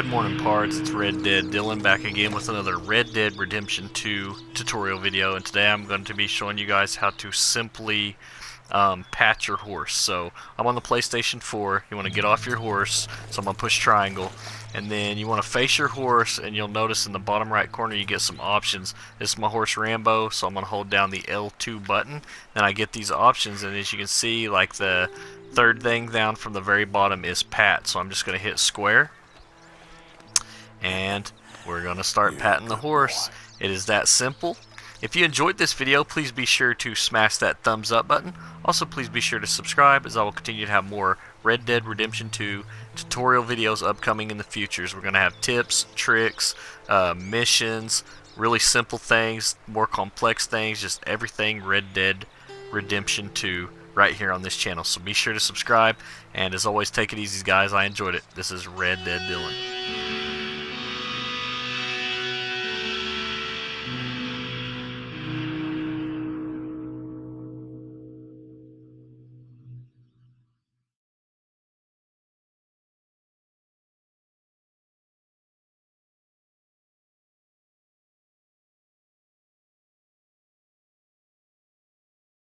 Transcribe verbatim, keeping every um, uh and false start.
Good morning, pards. It's Red Dead Dylan back again with another Red Dead Redemption two tutorial video, and today I'm going to be showing you guys how to simply um, pat your horse. So I'm on the PlayStation four. You want to get off your horse, so I'm going to push triangle, and then you want to face your horse, and you'll notice in the bottom right corner you get some options. This is my horse Rambo, so I'm going to hold down the L two button, and I get these options, and as you can see, like the third thing down from the very bottom is pat, so I'm just going to hit square. And we're going to start patting the horse. It is that simple. If you enjoyed this video, please be sure to smash that thumbs up button. Also, please be sure to subscribe, as I will continue to have more Red Dead Redemption two tutorial videos upcoming in the future. So we're going to have tips, tricks, uh, missions, really simple things, more complex things, just everything Red Dead Redemption two right here on this channel. So be sure to subscribe, and as always, take it easy, guys. I enjoyed it. This is Red Dead Dylan.